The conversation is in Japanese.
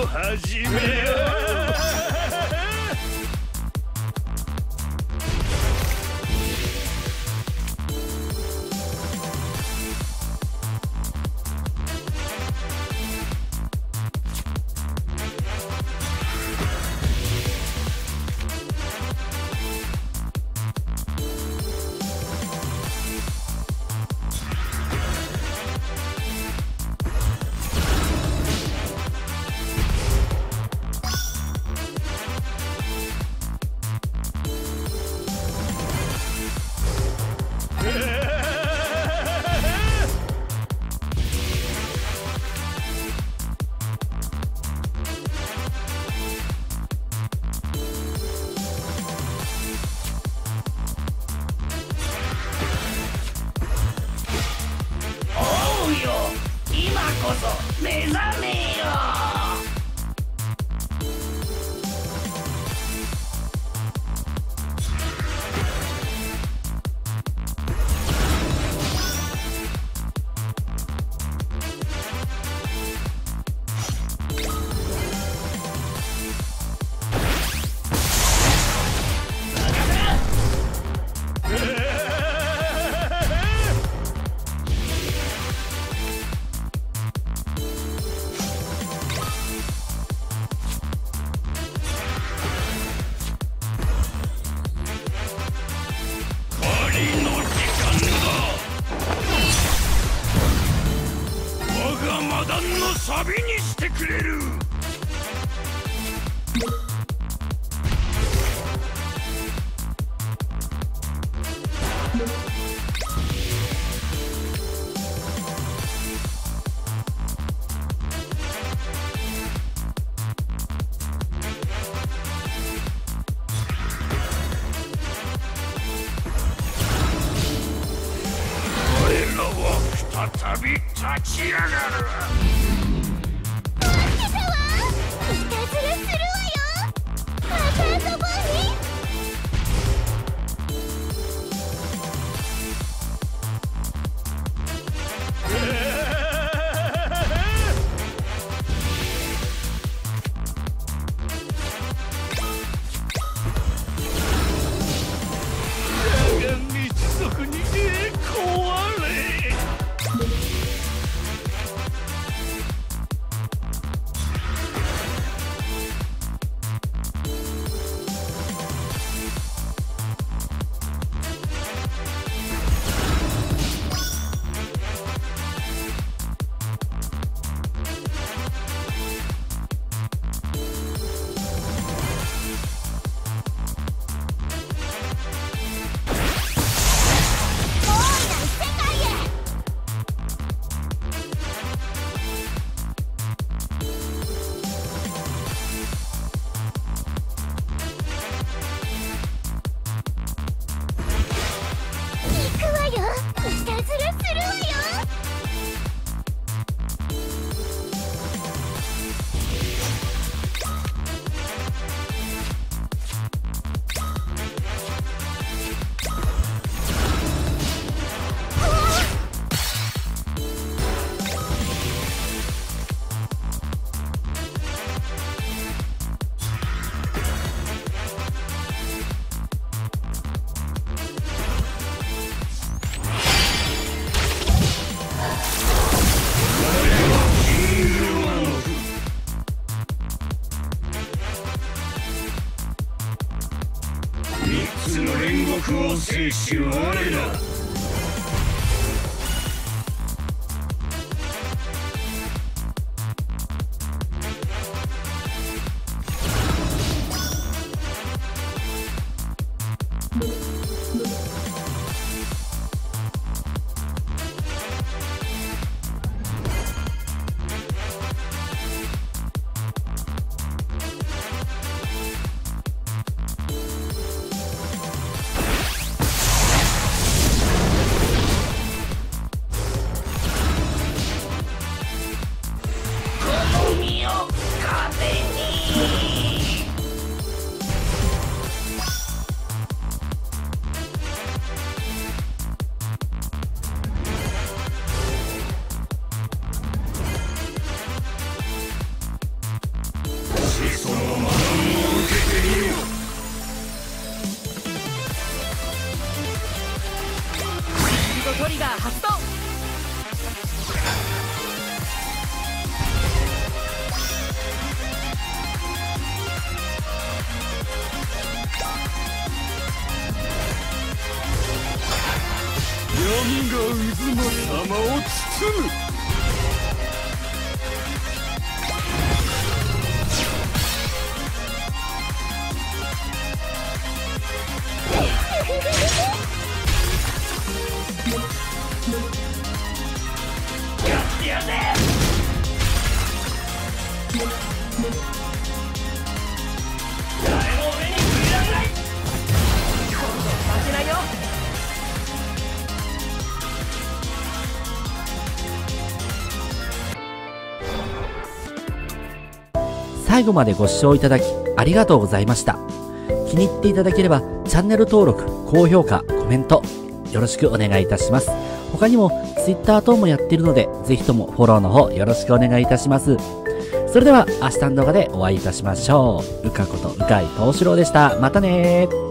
を始めよ目覚めよ。サビにしてくれる。俺らは再び立ち上がる。を制し我らも玉を包む。やってや最後までご視聴いただきありがとうございました。気に入っていただければチャンネル登録、高評価、コメントよろしくお願いいたします。他にも Twitter 等もやっているのでぜひともフォローの方よろしくお願いいたします。それでは明日の動画でお会いいたしましょう。うかことうかいとうしろうでした。またねー。